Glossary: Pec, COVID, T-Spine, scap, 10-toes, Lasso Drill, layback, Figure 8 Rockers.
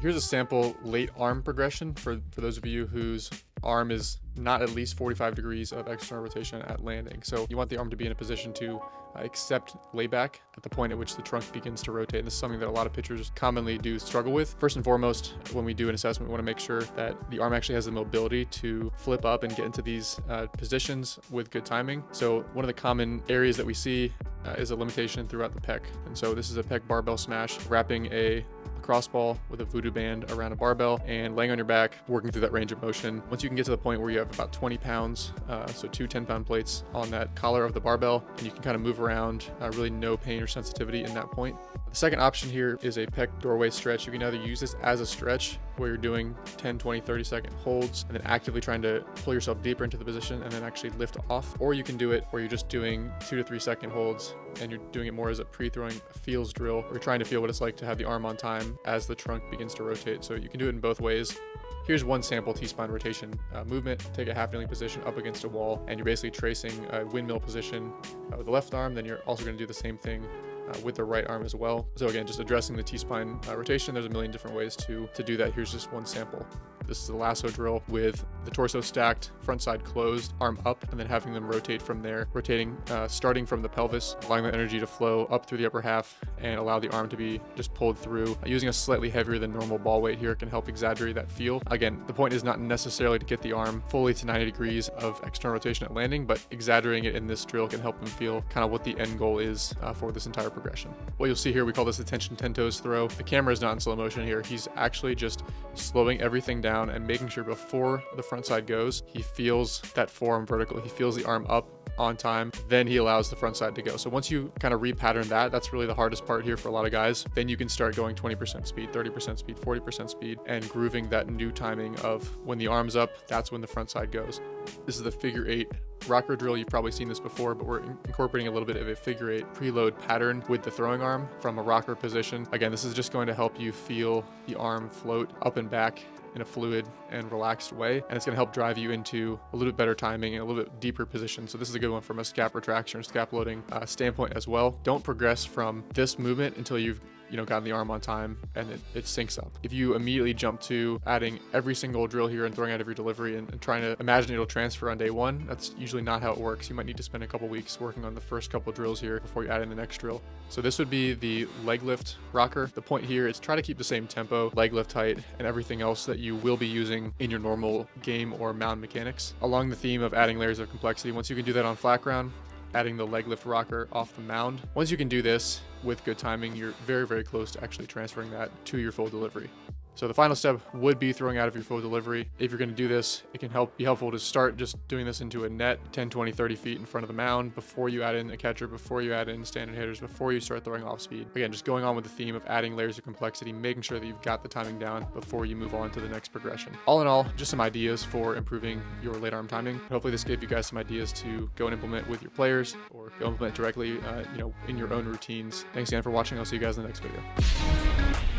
Here's a sample late arm progression for those of you whose arm is not at least 45 degrees of external rotation at landing. So you want the arm to be in a position to accept layback at the point at which the trunk begins to rotate. And this is something that a lot of pitchers commonly do struggle with. First and foremost, when we do an assessment, we want to make sure that the arm actually has the mobility to flip up and get into these positions with good timing. So one of the common areas that we see is a limitation throughout the pec. And so this is a pec barbell smash, wrapping a cross ball with a voodoo band around a barbell and laying on your back, working through that range of motion. Once you can get to the point where you have about 20 pounds, so two 10-pound plates on that collar of the barbell, and you can kind of move around, really no pain or sensitivity in that point. The second option here is a pec doorway stretch. You can either use this as a stretch where you're doing 10, 20, 30-second holds and then actively trying to pull yourself deeper into the position and then actually lift off, or you can do it where you're just doing 2 to 3-second holds and you're doing it more as a pre-throwing feels drill, or you're trying to feel what it's like to have the arm on time as the trunk begins to rotate. So you can do it in both ways. Here's one sample T-spine rotation movement. Take a half kneeling position up against a wall, and you're basically tracing a windmill position with the left arm. Then you're also going to do the same thing with the right arm as well. So again, just addressing the T-spine rotation. There's a million different ways to do that. Here's just one sample. This is a lasso drill with the torso stacked, front side closed, arm up, and then having them rotate from there, rotating starting from the pelvis, allowing the energy to flow up through the upper half and allow the arm to be just pulled through. Using a slightly heavier than normal ball weight here can help exaggerate that feel. Again, the point is not necessarily to get the arm fully to 90 degrees of external rotation at landing, but exaggerating it in this drill can help them feel kind of what the end goal is for this entire progression. What you'll see here, we call this the tension 10-toes throw. The camera is not in slow motion here. He's actually just slowing everything down and making sure before the front side goes, he feels that forearm vertical. He feels the arm up on time, then he allows the front side to go. So once you kind of repattern that, that's really the hardest part here for a lot of guys. Then you can start going 20% speed, 30% speed, 40% speed, and grooving that new timing of when the arm's up, that's when the front side goes. This is the figure eight rocker drill. You've probably seen this before, but we're incorporating a little bit of a figure eight preload pattern with the throwing arm from a rocker position. Again, this is just going to help you feel the arm float up and back in a fluid and relaxed way. And it's gonna help drive you into a little bit better timing and a little bit deeper position. So this is a good one from a scap retraction or scap loading standpoint as well. Don't progress from this movement until you've gotten the arm on time and it syncs up. If you immediately jump to adding every single drill here and throwing out every delivery and trying to imagine it'll transfer on day one, that's usually not how it works. You might need to spend a couple weeks working on the first couple drills here before you add in the next drill. So this would be the leg lift rocker. The point here is try to keep the same tempo, leg lift height, and everything else that you will be using in your normal game or mound mechanics. Along the theme of adding layers of complexity, once you can do that on flat ground, adding the leg lift rocker off the mound. Once you can do this with good timing, you're very, very close to actually transferring that to your full delivery. So the final step would be throwing out of your full delivery. If you're going to do this, it can be helpful to start just doing this into a net 10, 20, 30 feet in front of the mound before you add in a catcher, before you add in standard hitters, before you start throwing off speed. Again, just going on with the theme of adding layers of complexity, making sure that you've got the timing down before you move on to the next progression. All in all, just some ideas for improving your late arm timing. Hopefully this gave you guys some ideas to go and implement with your players or go implement directly in your own routines. Thanks again for watching. I'll see you guys in the next video.